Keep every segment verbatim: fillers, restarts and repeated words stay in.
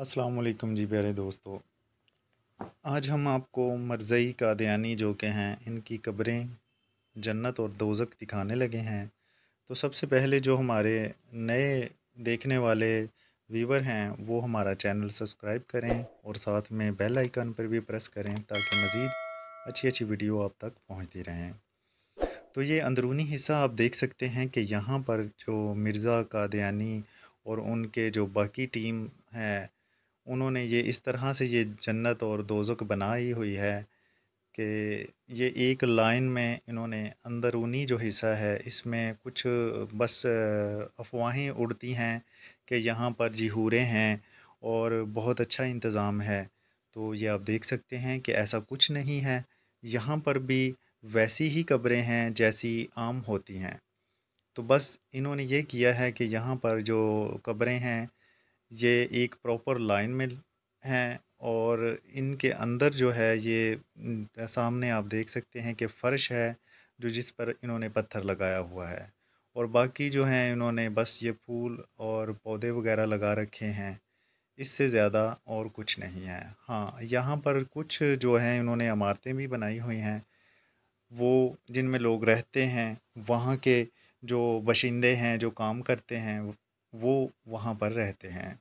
अस्सलाम वालेकुम जी प्यारे दोस्तों, आज हम आपको मिर्जा कादियानी जो के हैं इनकी कब्रें जन्नत और दोजक दिखाने लगे हैं। तो सबसे पहले जो हमारे नए देखने वाले व्यूवर हैं वो हमारा चैनल सब्सक्राइब करें और साथ में बेल आइकन पर भी प्रेस करें ताकि मज़ीद अच्छी अच्छी वीडियो आप तक पहुँचती रहें। तो ये अंदरूनी हिस्सा आप देख सकते हैं कि यहाँ पर जो मिर्जा कादियानी और उनके जो बाकी टीम है उन्होंने ये इस तरह से ये जन्नत और दोजक बनाई हुई है कि ये एक लाइन में इन्होंने अंदरूनी जो हिस्सा है इसमें कुछ बस अफवाहें उड़ती हैं कि यहाँ पर जहूरे हैं और बहुत अच्छा इंतज़ाम है। तो ये आप देख सकते हैं कि ऐसा कुछ नहीं है, यहाँ पर भी वैसी ही कब्रें हैं जैसी आम होती हैं। तो बस इन्होंने ये किया है कि यहाँ पर जो कब्रें हैं ये एक प्रॉपर लाइन में हैं और इनके अंदर जो है ये सामने आप देख सकते हैं कि फ़र्श है जो जिस पर इन्होंने पत्थर लगाया हुआ है और बाकी जो हैं इन्होंने बस ये फूल और पौधे वगैरह लगा रखे हैं, इससे ज़्यादा और कुछ नहीं है। हाँ, यहाँ पर कुछ जो हैं इन्होंने इमारतें भी बनाई हुई हैं वो जिनमें लोग रहते हैं, वहाँ के जो बशिंदे हैं जो काम करते हैं वो वहाँ पर रहते हैं।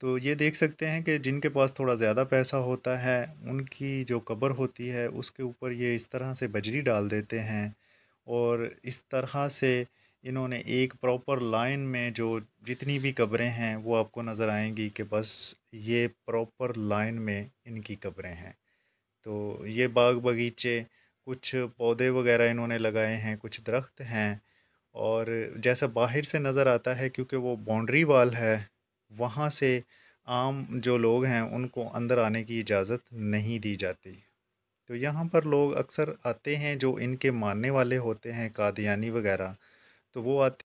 तो ये देख सकते हैं कि जिनके पास थोड़ा ज़्यादा पैसा होता है उनकी जो कब्र होती है उसके ऊपर ये इस तरह से बजरी डाल देते हैं और इस तरह से इन्होंने एक प्रॉपर लाइन में जो जितनी भी कब्रें हैं वो आपको नज़र आएंगी कि बस ये प्रॉपर लाइन में इनकी कब्रें हैं। तो ये बाग बगीचे, कुछ पौधे वगैरह इन्होंने लगाए हैं, कुछ दरख्त हैं और जैसा बाहर से नज़र आता है क्योंकि वो बाउंड्री वाल है वहाँ से आम जो लोग हैं उनको अंदर आने की इजाज़त नहीं दी जाती। तो यहाँ पर लोग अक्सर आते हैं जो इनके मानने वाले होते हैं कादियानी वगैरह, तो वो आते,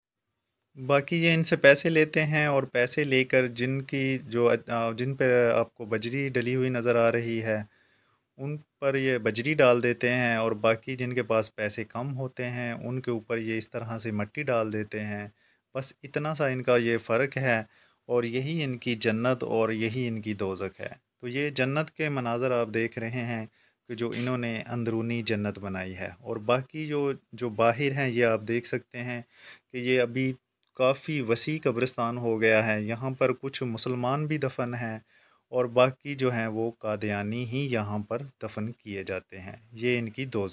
बाकी ये इनसे पैसे लेते हैं और पैसे लेकर जिनकी जो जिन पर आपको बजरी डली हुई नज़र आ रही है उन पर ये बजरी डाल देते हैं और बाकी जिनके पास पैसे कम होते हैं उनके ऊपर ये इस तरह से मिट्टी डाल देते हैं। बस इतना सा इनका ये फ़र्क है और यही इनकी जन्नत और यही इनकी दोजख है। तो ये जन्नत के मनाज़र आप देख रहे हैं कि जो इन्होंने अंदरूनी जन्नत बनाई है और बाकी जो जो बाहर हैं ये आप देख सकते हैं कि ये अभी काफ़ी वसी कब्रिस्तान हो गया है। यहाँ पर कुछ मुसलमान भी दफन हैं और बाकी जो हैं वो कादियानी ही यहाँ पर दफन किए जाते हैं। ये इनकी दोजख